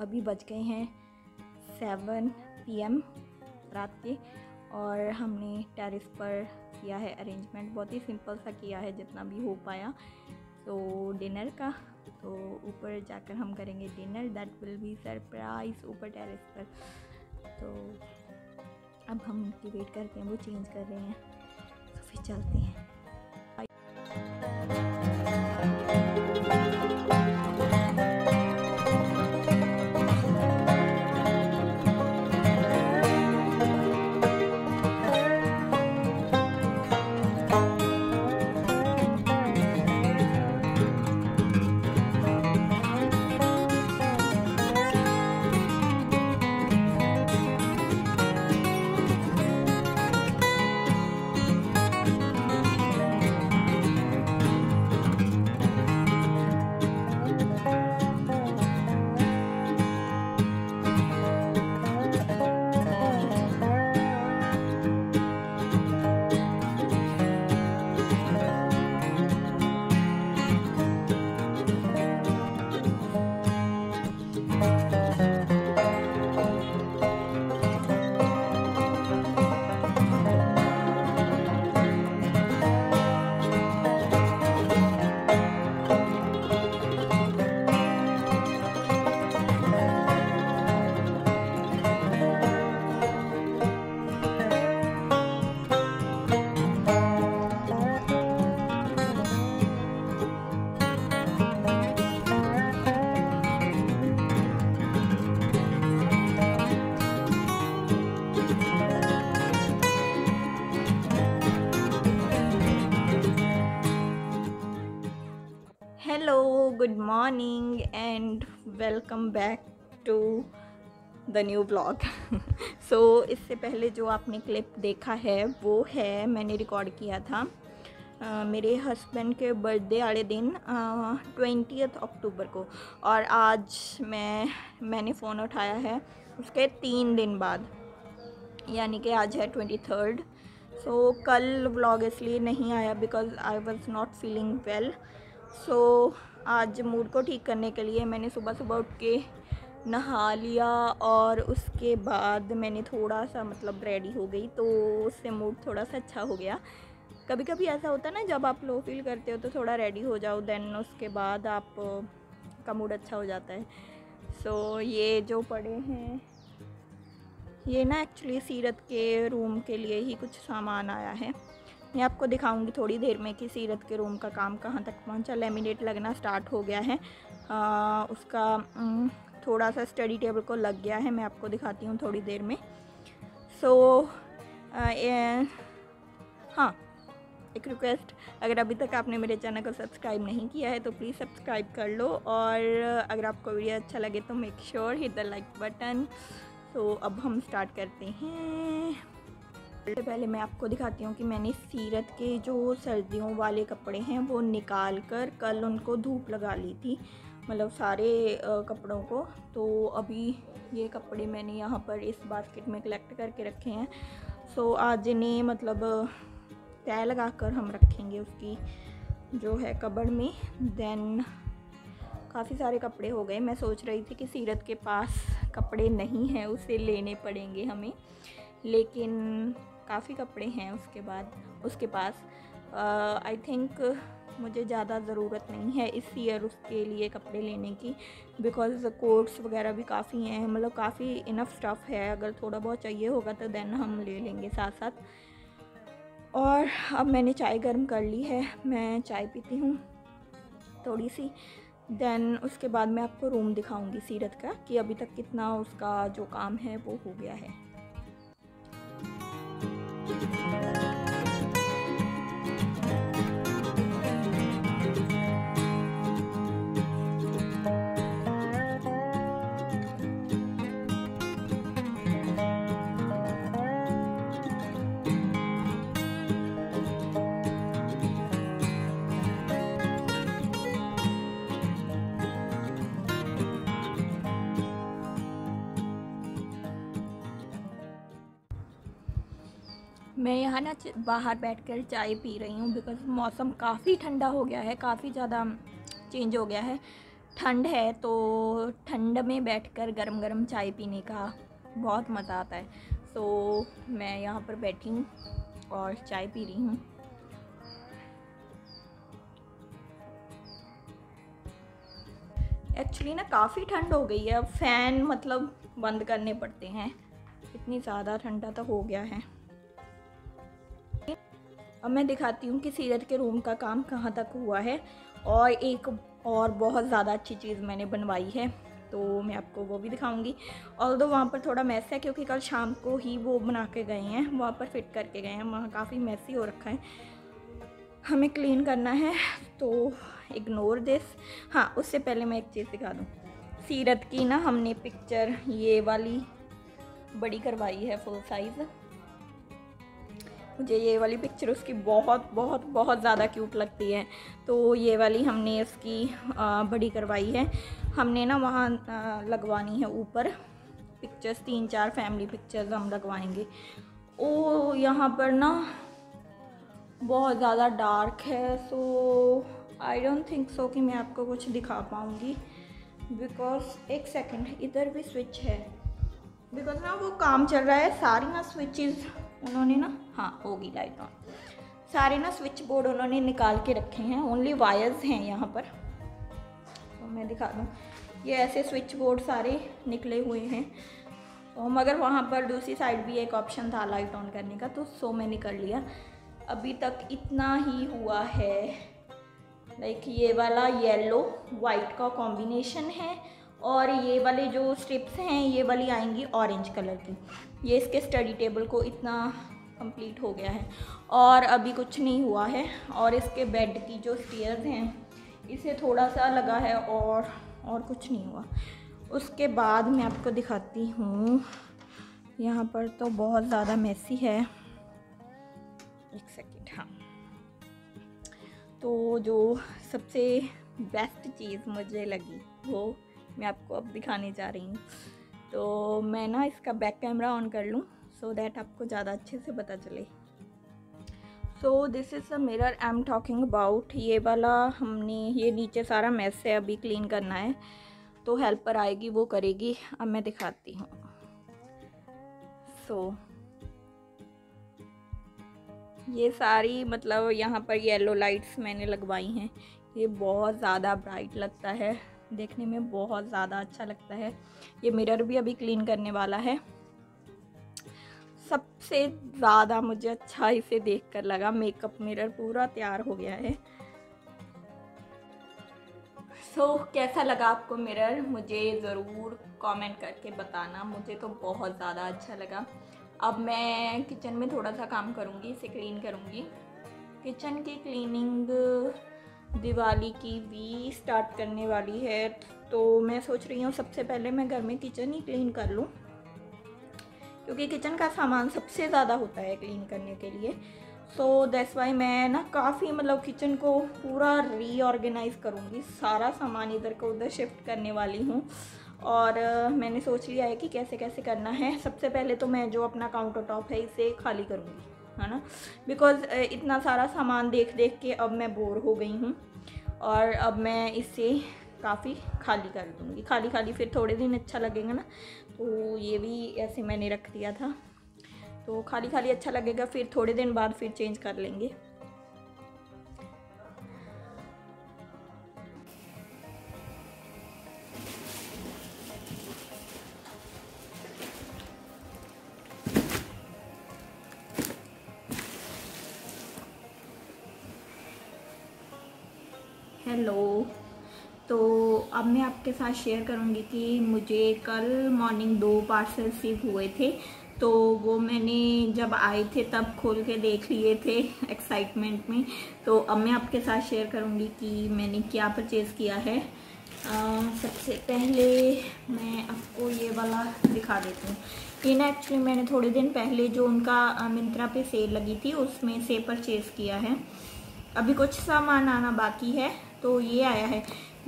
अभी बज गए हैं 7 PM रात के, और हमने टेरेस पर किया है अरेंजमेंट, बहुत ही सिंपल सा किया है जितना भी हो पाया। तो डिनर का, तो ऊपर जाकर हम करेंगे dinner, that will be surprise ऊपर टेरेस पर। तो अब हम उनकी वेट करते हैं, वो चेंज कर रहे हैं तो फिर चलते हैं। Good morning and welcome back to the new blog. So इससे पहले जो आपने क्लिप देखा है वो है मैंने रिकॉर्ड किया था मेरे हस्बैंड के बर्थडे वाले दिन 20 अक्टूबर को, और आज मैंने फ़ोन उठाया है उसके 3 दिन बाद, यानी कि आज है 23rd। सो कल ब्लॉग इसलिए नहीं आया because I was not feeling well. So आज मूड को ठीक करने के लिए मैंने सुबह सुबह उठ के नहा लिया, और उसके बाद मैंने थोड़ा सा मतलब रेडी हो गई, तो उससे मूड थोड़ा सा अच्छा हो गया। कभी कभी ऐसा होता है ना, जब आप लो फील करते हो तो थोड़ा रेडी हो जाओ, देन उसके बाद आप का मूड अच्छा हो जाता है। सो ये जो पड़े हैं, ये ना एक्चुअली सीरत के रूम के लिए ही कुछ सामान आया है। मैं आपको दिखाऊंगी थोड़ी देर में कि सीरत के रूम का काम कहाँ तक पहुँचा। लेमिनेट लगना स्टार्ट हो गया है, उसका थोड़ा सा स्टडी टेबल को लग गया है, मैं आपको दिखाती हूँ थोड़ी देर में। सो हाँ, एक रिक्वेस्ट, अगर अभी तक आपने मेरे चैनल को सब्सक्राइब नहीं किया है तो प्लीज़ सब्सक्राइब कर लो, और अगर आपको वीडियो अच्छा लगे तो make sure hit the like button. तो अब हम स्टार्ट करते हैं। सबसे पहले मैं आपको दिखाती हूँ कि मैंने सीरत के जो सर्दियों वाले कपड़े हैं वो निकाल कर कल उनको धूप लगा ली थी, मतलब सारे कपड़ों को। तो अभी ये कपड़े मैंने यहाँ पर इस बास्केट में कलेक्ट करके रखे हैं। सो आज इन्हें मतलब तय लगा कर हम रखेंगे उसकी जो है कबड़ में। देन काफ़ी सारे कपड़े हो गए। मैं सोच रही थी कि सीरत के पास कपड़े नहीं हैं, उसे लेने पड़ेंगे हमें, लेकिन काफ़ी कपड़े हैं उसके बाद उसके पास। आई थिंक मुझे ज़्यादा ज़रूरत नहीं है इस ईयर उसके लिए कपड़े लेने की, बिकॉज़ कोट्स वगैरह भी काफ़ी हैं, मतलब काफ़ी इनफ स्टफ़ है। अगर थोड़ा बहुत चाहिए होगा तो देन हम ले लेंगे साथ साथ। और अब मैंने चाय गर्म कर ली है, मैं चाय पीती हूँ थोड़ी सी, देन उसके बाद मैं आपको रूम दिखाऊँगी सीरत का कि अभी तक कितना उसका जो काम है वो हो गया है। मैं यहाँ ना बाहर बैठकर चाय पी रही हूँ बिकॉज़ मौसम काफ़ी ठंडा हो गया है, काफ़ी ज़्यादा चेंज हो गया है। ठंड है तो ठंड में बैठकर गरम गरम चाय पीने का बहुत मज़ा आता है। तो मैं यहाँ पर बैठी हूँ और चाय पी रही हूँ। एक्चुअली ना काफ़ी ठंड हो गई है, फ़ैन मतलब बंद करने पड़ते हैं, इतनी ज़्यादा ठंडा तो हो गया है। अब मैं दिखाती हूँ कि सीरत के रूम का काम कहाँ तक हुआ है, और एक और बहुत ज़्यादा अच्छी चीज़ मैंने बनवाई है तो मैं आपको वो भी दिखाऊंगी। ऑल्दो वहाँ पर थोड़ा मैस है क्योंकि कल शाम को ही वो बना के गए हैं, वहाँ पर फिट करके गए हैं, वहाँ काफ़ी मैसी हो रखा है, हमें क्लीन करना है तो इग्नोर दिस। हाँ, उससे पहले मैं एक चीज़ दिखा दूँ, सीरत की ना हमने पिक्चर ये वाली बड़ी करवाई है फुल साइज़। मुझे ये वाली पिक्चर उसकी बहुत बहुत बहुत ज़्यादा क्यूट लगती है, तो ये वाली हमने उसकी बड़ी करवाई है। हमने ना वहाँ लगवानी है ऊपर पिक्चर्स, 3-4 फैमिली पिक्चर्स हम लगवाएंगे। ओ यहाँ पर ना बहुत ज़्यादा डार्क है, सो आई डोंट थिंक सो कि मैं आपको कुछ दिखा पाऊँगी, बिकॉज एक सेकेंड इधर भी स्विच है, बिकॉज ना वो काम चल रहा है, सारी ना स्विचेस उन्होंने ना, हाँ होगी लाइट ऑन, सारे ना स्विच बोर्ड उन्होंने निकाल के रखे हैं, ओनली वायर्स हैं यहाँ पर। तो मैं दिखा दूँ, ये ऐसे स्विच बोर्ड सारे निकले हुए हैं, तो मगर वहाँ पर दूसरी साइड भी एक ऑप्शन था लाइट ऑन करने का, तो सो मैंने कर लिया। अभी तक इतना ही हुआ है, लाइक ये वाला येलो वाइट का कॉम्बिनेशन है, और ये वाले जो स्ट्रिप्स हैं ये वाली आएंगी ऑरेंज कलर की। ये इसके स्टडी टेबल को इतना कंप्लीट हो गया है, और अभी कुछ नहीं हुआ है। और इसके बेड की जो स्टेयर्स हैं इसे थोड़ा सा लगा है, और कुछ नहीं हुआ। उसके बाद मैं आपको दिखाती हूँ, यहाँ पर तो बहुत ज़्यादा मेसी है, एक सेकेंड। हाँ, तो जो सबसे बेस्ट चीज़ मुझे लगी वो मैं आपको अब दिखाने जा रही हूँ। तो मैं ना इसका बैक कैमरा ऑन कर लूँ सो दैट आपको ज़्यादा अच्छे से पता चले। So this is a mirror I am talking about. ये वाला हमने, ये नीचे सारा मैस है, अभी क्लीन करना है, तो हेल्पर आएगी वो करेगी। अब मैं दिखाती हूँ। सो ये सारी मतलब यहाँ पर येलो लाइट्स मैंने लगवाई हैं, ये बहुत ज़्यादा ब्राइट लगता है, देखने में बहुत ज़्यादा अच्छा लगता है। ये मिरर भी अभी क्लीन करने वाला है। सबसे ज़्यादा मुझे अच्छा इसे देखकर लगा, मेकअप मिरर पूरा तैयार हो गया है। सो कैसा लगा आपको मिरर, मुझे ज़रूर कमेंट करके बताना। मुझे तो बहुत ज़्यादा अच्छा लगा। अब मैं किचन में थोड़ा सा काम करूँगी, इसे क्लीन करूँगी। किचन की क्लीनिंग दिवाली की भी स्टार्ट करने वाली है, तो मैं सोच रही हूँ सबसे पहले मैं घर में किचन ही क्लीन कर लूँ, क्योंकि किचन का सामान सबसे ज़्यादा होता है क्लीन करने के लिए। सो दैट्स वाई मैं ना काफ़ी मतलब किचन को पूरा रीऑर्गेनाइज़ करूँगी, सारा सामान इधर को उधर शिफ्ट करने वाली हूँ। और मैंने सोच लिया है कि कैसे कैसे करना है। सबसे पहले तो मैं जो अपना काउंटर टॉप है इसे खाली करूँगी, है ना, बिकॉज़ इतना सारा सामान देख देख के अब मैं बोर हो गई हूँ, और अब मैं इसे काफ़ी खाली कर दूँगी। खाली खाली फिर थोड़े दिन अच्छा लगेगा ना, तो ये भी ऐसे मैंने रख दिया था, तो खाली खाली अच्छा लगेगा, फिर थोड़े दिन बाद फिर चेंज कर लेंगे। हेलो, तो अब मैं आपके साथ शेयर करूंगी कि मुझे कल मॉर्निंग 2 पार्सल रिसीव हुए थे, तो वो मैंने जब आए थे तब खोल के देख लिए थे एक्साइटमेंट में। तो अब मैं आपके साथ शेयर करूंगी कि मैंने क्या परचेज़ किया है। सबसे पहले मैं आपको ये वाला दिखा देती हूँ। ये ना एक्चुअली मैंने थोड़े दिन पहले जो उनका मिंत्रा पे सेल लगी थी उसमें से परचेज़ किया है। अभी कुछ सामान आना बाकी है, तो ये आया है।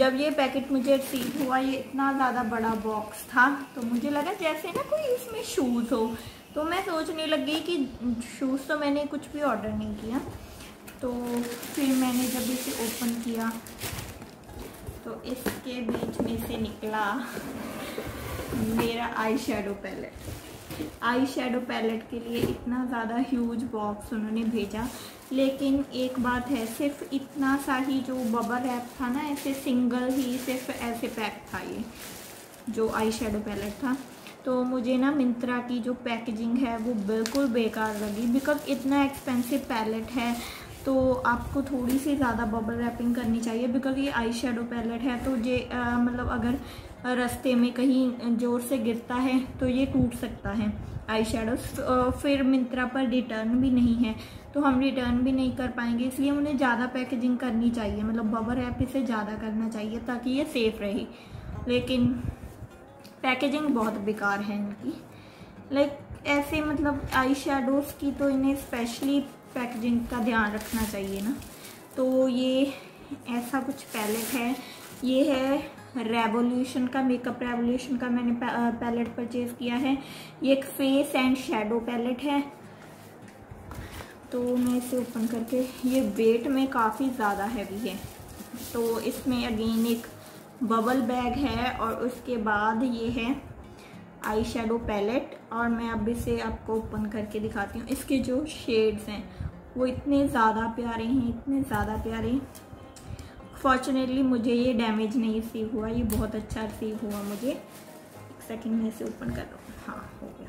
जब ये पैकेट मुझे रिसीव हुआ, ये इतना ज़्यादा बड़ा बॉक्स था, तो मुझे लगा जैसे ना कोई इसमें शूज़ हो, तो मैं सोचने लगी कि शूज़ तो मैंने कुछ भी ऑर्डर नहीं किया। तो फिर मैंने जब इसे ओपन किया तो इसके बीच में से निकला मेरा eye shadow palette. Eye shadow palette के लिए इतना ज़्यादा ह्यूज बॉक्स उन्होंने भेजा, लेकिन एक बात है, सिर्फ इतना सा ही जो बबल रैप था ना, ऐसे सिंगल ही सिर्फ ऐसे पैक था ये जो आई शेडो पैलेट था। तो मुझे ना मिंत्रा की जो पैकेजिंग है वो बिल्कुल बेकार लगी, बिकॉज इतना एक्सपेंसिव पैलेट है तो आपको थोड़ी सी ज़्यादा बबल रैपिंग करनी चाहिए, बिकॉज ये आई शेडो पैलेट है तो ये मतलब अगर रास्ते में कहीं ज़ोर से गिरता है तो ये टूट सकता है आई शेडो। फिर मिंत्रा पर रिटर्न भी नहीं है तो हम रिटर्न भी नहीं कर पाएंगे, इसलिए उन्हें ज़्यादा पैकेजिंग करनी चाहिए, मतलब बबल रैप इसे ज़्यादा करना चाहिए ताकि ये सेफ़ रहे। लेकिन पैकेजिंग बहुत बेकार है इनकी, लाइक ऐसे मतलब आई शेडोज़ की तो इन्हें स्पेशली पैकेजिंग का ध्यान रखना चाहिए ना। तो ये ऐसा कुछ पैलेट है, ये है रेवोल्यूशन का, मेकअप रेवोल्यूशन का मैंने पैलेट परचेज़ किया है। ये एक फेस एंड शेडो पैलेट है। तो मैं इसे ओपन करके, ये वेट में काफ़ी ज़्यादा हैवी है, तो इसमें अगेन एक बबल बैग है और उसके बाद ये है आई शेडो पैलेट। और मैं अब इसे आपको ओपन करके दिखाती हूँ। इसके जो शेड्स हैं वो इतने ज़्यादा प्यारे हैं, इतने ज़्यादा प्यारे। फॉर्चुनेटली मुझे ये डैमेज नहीं रिसीव हुआ, ये बहुत अच्छा रिसीव हुआ मुझे। एक सेकेंड में इसे ओपन कर रहा हूँ, हाँ हो गया।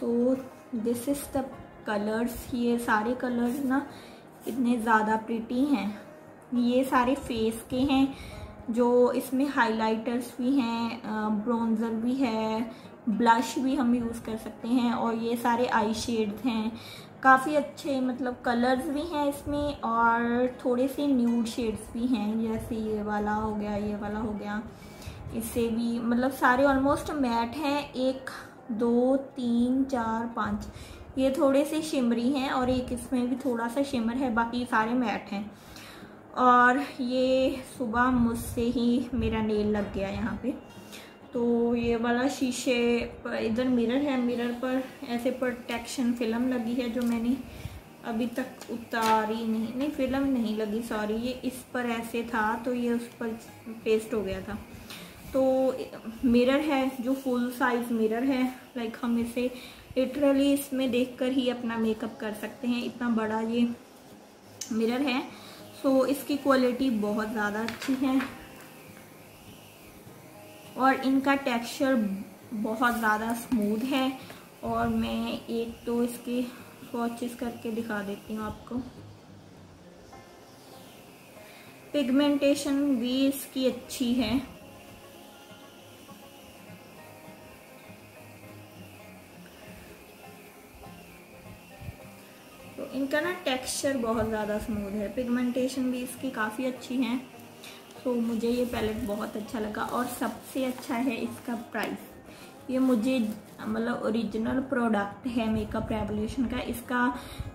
So this is the colours, ये सारे कलर्स ना इतने ज़्यादा प्रिटी हैं। ये सारे फेस के हैं, जो इसमें हाइलाइटर्स भी हैं, ब्रोंजर भी है, ब्लश भी हम यूज़ कर सकते हैं, और ये सारे आई शेड्स हैं। काफ़ी अच्छे मतलब कलर्स भी हैं इसमें, और थोड़े से न्यूड शेड्स भी हैं, जैसे ये वाला हो गया, ये वाला हो गया, इससे भी मतलब सारे ऑलमोस्ट मैट हैं। 1 2 3 4 5 ये थोड़े से शिमरी हैं, और एक इसमें भी थोड़ा सा शिमर है, बाकी सारे मैट हैं। और ये सुबह मुझसे ही मेरा नेल लग गया यहाँ पे, तो ये वाला शीशे पर, इधर मिरर है, मिरर पर ऐसे प्रोटेक्शन फिल्म लगी है जो मैंने अभी तक उतारी नहीं, फिल्म नहीं लगी, सॉरी, ये इस पर ऐसे था तो ये उस पर पेस्ट हो गया था। तो मिरर है जो फुल साइज़ मिरर है, लाइक हम इसे लिटरली इसमें देखकर ही अपना मेकअप कर सकते हैं, इतना बड़ा ये मिरर है। तो इसकी क्वालिटी बहुत ज़्यादा अच्छी है, और इनका टेक्सचर बहुत ज़्यादा स्मूथ है। और मैं एक तो इसके स्वॉचेस करके दिखा देती हूँ आपको। पिगमेंटेशन भी इसकी अच्छी है, इनका ना टेक्सचर बहुत ज़्यादा स्मूथ है, पिगमेंटेशन भी इसकी काफ़ी अच्छी है। तो मुझे ये पैलेट बहुत अच्छा लगा, और सबसे अच्छा है इसका प्राइस। ये मुझे मतलब ओरिजिनल प्रोडक्ट है मेकअप रेवोल्यूशन का, इसका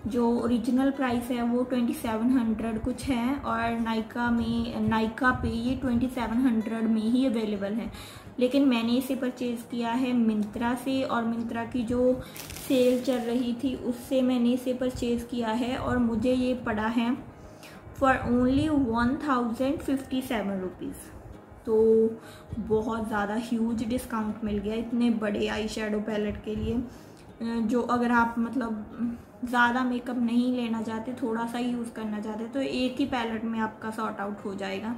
जो ओरिजिनल प्राइस है वो 2700 कुछ है, और नायका में, नायका पे ये 2700 में ही अवेलेबल है। लेकिन मैंने इसे परचेज़ किया है मिंत्रा से, और मिंत्रा की जो सेल चल रही थी उससे मैंने इसे परचेज़ किया है, और मुझे ये पड़ा है फॉर ओनली 1057 रुपीज़। तो बहुत ज़्यादा ह्यूज डिस्काउंट मिल गया इतने बड़े आई शेडो पैलेट के लिए, जो अगर आप मतलब ज़्यादा मेकअप नहीं लेना चाहते, थोड़ा सा यूज़ करना चाहते तो एक ही पैलेट में आपका सॉर्ट आउट हो जाएगा।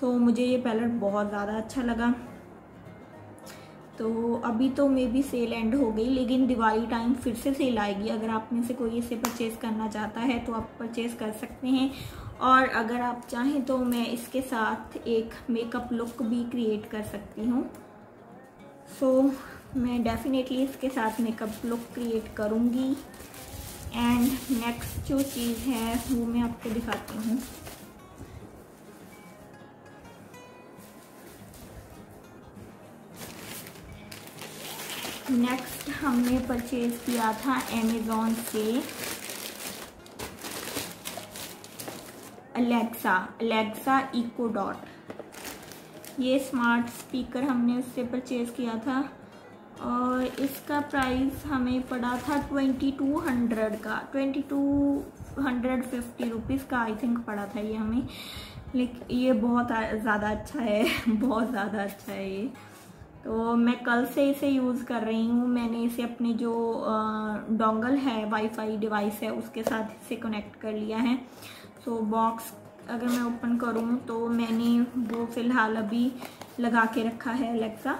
तो मुझे ये पैलेट बहुत ज़्यादा अच्छा लगा। तो अभी तो मे बी सेल एंड हो गई, लेकिन दिवाली टाइम फिर से सेल आएगी। अगर आप में से कोई इसे परचेज़ करना चाहता है तो आप परचेज़ कर सकते हैं, और अगर आप चाहें तो मैं इसके साथ एक मेकअप लुक भी क्रिएट कर सकती हूँ। सो मैं डेफिनेटली इसके साथ मेकअप लुक क्रिएट करूँगी। एंड नेक्स्ट जो चीज़ है वो मैं आपको दिखाती हूँ। नेक्स्ट हमने परचेज़ किया था अमेज़ॉन से अलेक्सा इको डॉट। ये स्मार्ट स्पीकर हमने उससे परचेज़ किया था, और इसका प्राइस हमें पड़ा था 2250 रुपीज़ का आई थिंक पड़ा था ये हमें। लाइक ये बहुत ज़्यादा अच्छा है, बहुत ज़्यादा अच्छा है ये। तो मैं कल से इसे यूज़ कर रही हूँ। मैंने इसे अपने जो डोंगल है, वाईफाई डिवाइस है, उसके साथ इसे कनेक्ट कर लिया है। तो बॉक्स अगर मैं ओपन करूँ तो मैंने वो फ़िलहाल अभी लगा के रखा है Alexa।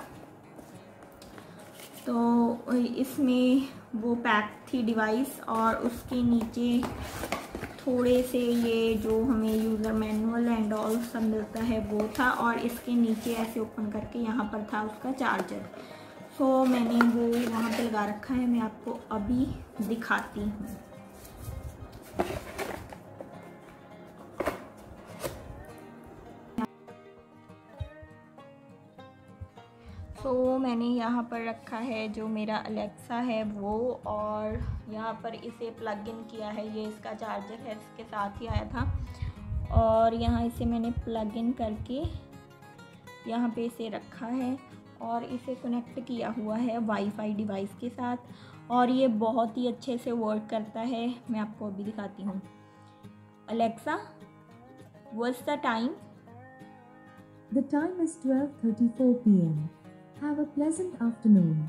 तो इसमें वो पैक थी डिवाइस और उसके नीचे थोड़े से ये जो हमें यूज़र मैनुअल एंड ऑल सब मिलता है वो था, और इसके नीचे ऐसे ओपन करके यहाँ पर था उसका चार्जर। सो मैंने वो वहाँ पे लगा रखा है। मैं आपको अभी दिखाती हूँ। सो मैंने यहाँ पर रखा है जो मेरा Alexa है वो, और यहाँ पर इसे प्लग इन किया है। ये इसका चार्जर है, इसके साथ ही आया था, और यहाँ इसे मैंने प्लग इन करके यहाँ पे इसे रखा है और इसे कनेक्ट किया हुआ है वाईफाई डिवाइस के साथ, और ये बहुत ही अच्छे से वर्क करता है। मैं आपको अभी दिखाती हूँ। Alexa, what's the time? The time is 12:34 PM। Have a pleasant afternoon.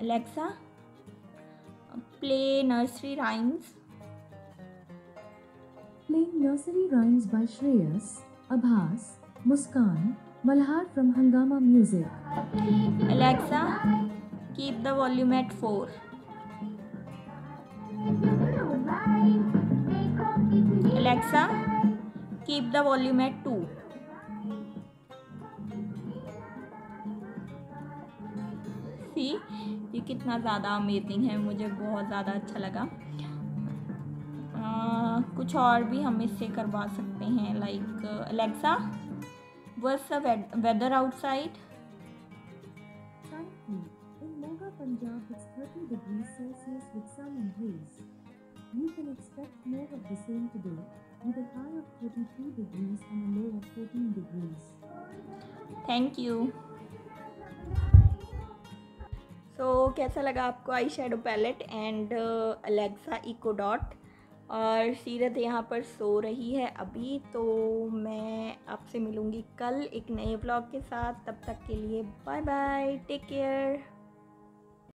Alexa, play nursery rhymes. Playing nursery rhymes by Shreyas Abhas Muskan Malhar from Hangama Music. Alexa, keep the volume at 4. Alexa, keep the volume at 2. ये कितना ज़्यादा amazing है, मुझे बहुत ज़्यादा अच्छा लगा। कुछ और भी हम इससे करवा सकते हैं, like Alexa, what's the weather outside? Thank you. तो कैसा लगा आपको eye shadow palette and Alexa Echo Dot? और सीरत यहाँ पर सो रही है अभी। तो मैं आपसे मिलूँगी कल एक नए व्लॉग के साथ। तब तक के लिए बाय बाय, टेक केयर।